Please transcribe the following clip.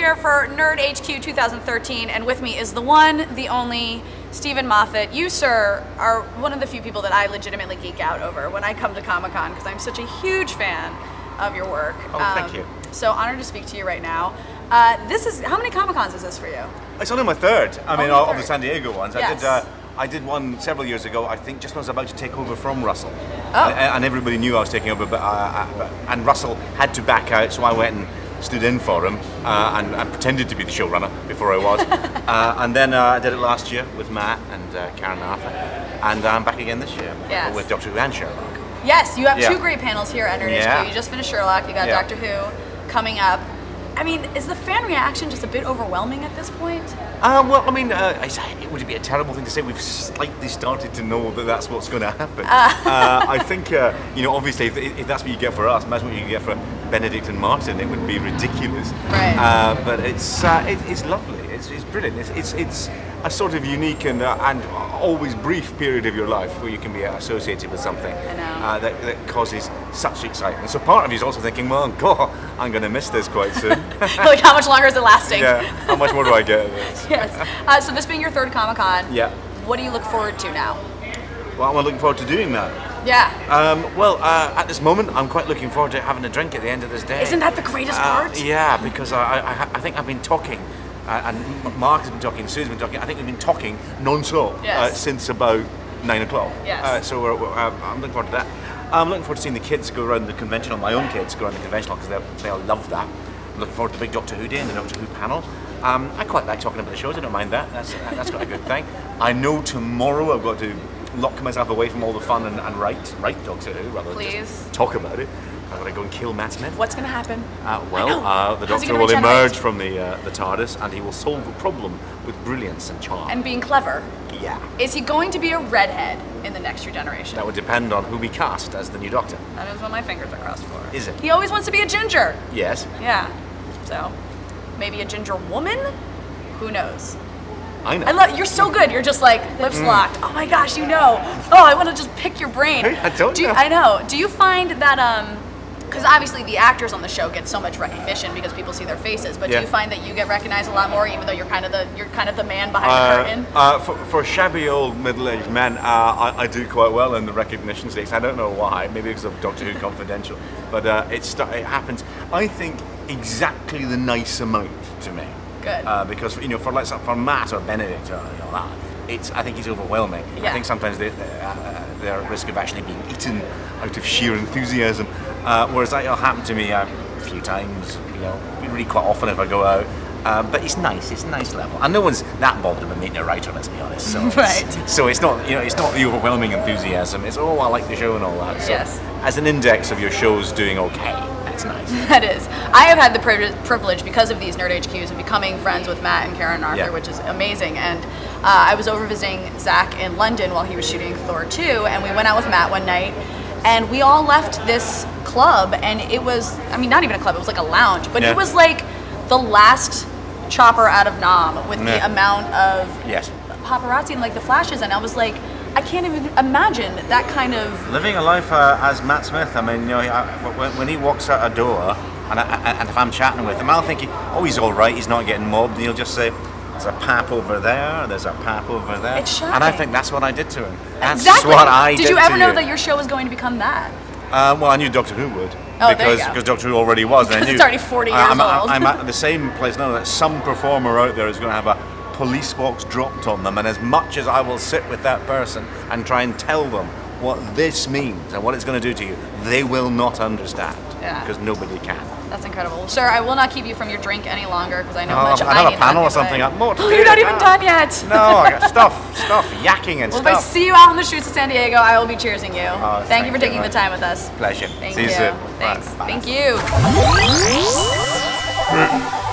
here for Nerd HQ 2013, and with me is the one, the only, Steven Moffat. You, sir, are one of the few people that I legitimately geek out over when I come to Comic Con, because I'm such a huge fan of your work. Oh, thank you. So honored to speak to you right now. This is, how many Comic Cons is this for you? It's only my third. I mean, of the San Diego ones. Yes. I did one several years ago, I think just when I was about to take over from Russell. Oh. And everybody knew I was taking over, and Russell had to back out, so I went and stood in for him and pretended to be the showrunner before I was. And then I did it last year with Matt and Karen Arthur, and I'm back again this year with Doctor Who and Sherlock. Yes, you have two great panels here at Nerd HQ. You just finished Sherlock, you got Doctor Who coming up. I mean, is the fan reaction just a bit overwhelming at this point? Well, I mean, would it be a terrible thing to say? We've slightly started to know that that's what's going to happen. I think, you know, obviously, if that's what you get for us, imagine what you get for Benedict and Martin. It would be ridiculous. Right. But it's lovely. It's brilliant. It's a sort of unique and always brief period of your life where you can be associated with something that causes such excitement. So part of you is also thinking, well, God, I'm going to miss this quite soon. Like, how much longer is it lasting? Yeah. How much more do I get? Yes. So this being your third Comic-Con, what do you look forward to now? Well, I'm looking forward to doing that. Yeah. Well, at this moment, I'm quite looking forward to having a drink at the end of this day. Isn't that the greatest part? Yeah, because I think I've been talking. And Mark has been talking, Sue's been talking, I think we've been talking non-stop since about 9 o'clock. Yes. So I'm looking forward to that. I'm looking forward to seeing the kids go around the conventional, my own kids go around the conventional, because they'll love that. I'm looking forward to the big Doctor Who day and the Doctor Who panel. I quite like talking about the shows, I don't mind that. That's quite a good thing. I know tomorrow I've got to lock myself away from all the fun and write Doctor Who rather than just talk about it. I'm going to go and kill Matt Smith. What's going to happen? Well, the Doctor will emerge from the TARDIS, and he will solve the problem with brilliance and charm. And being clever. Yeah. Is he going to be a redhead in the next regeneration? That would depend on who we cast as the new Doctor. That is what my fingers are crossed for. Is it? He always wants to be a ginger. Yes. Yeah. So, maybe a ginger woman? Who knows? I know. You're so good. You're just like, lips locked. Oh my gosh, you know. Oh, I want to just pick your brain. Hey, I don't know. I know. Do you find that, because obviously the actors on the show get so much recognition because people see their faces, but do you find that you get recognized a lot more, even though you're kind of the man behind the curtain? For shabby old middle-aged men, I do quite well in the recognition stakes. I don't know why. Maybe because of Doctor Who Confidential, but it happens. I think exactly the nice amount to me. Good. Because you know, for Matt or Benedict or that, I think it's overwhelming. Yeah. I think sometimes they're at risk of actually being eaten out of sheer enthusiasm. Whereas that'll happen to me a few times, you know, really quite often if I go out. But it's nice level, and no one's that bothered about making a writer, let's be honest. So it's not, you know, it's not the overwhelming enthusiasm. It's oh, I like the show and all that. So as an index of your shows doing okay, that's nice. That is. I have had the privilege because of these Nerd HQs of becoming friends with Matt and Karen Arthur, which is amazing. And I was over visiting Zach in London while he was shooting Thor 2, and we went out with Matt one night. And we all left this club, and it was, I mean, not even a club, it was like a lounge, but it was like the last chopper out of Nam with the amount of paparazzi and like the flashes, and I was like, I can't even imagine that kind of... Living a life as Matt Smith, I mean, you know, when he walks out a door, and if I'm chatting with him, I'll think, oh, he's all right, he's not getting mobbed, and he'll just say, there's a pap over there, there's a pap over there. It's shocking. And I think that's what I did to him. That's what I did to you. Did you ever know that your show was going to become that? Well, I knew Doctor Who would. Oh, because Doctor Who already was. And I knew, it's already 40 years old. I'm at the same place now that some performer out there is going to have a police box dropped on them, and as much as I will sit with that person and try and tell them what this means and what it's going to do to you, they will not understand, because nobody can. That's incredible. Sir, I will not keep you from your drink any longer, because I know much I need. Another panel or something. You're not even done yet. No, I got stuff, yakking and stuff. Well, if I see you out on the streets of San Diego, I will be cheersing you. Thank you for taking the time with us. Pleasure. Thank you. See you soon. Thanks. Bye. Thank you.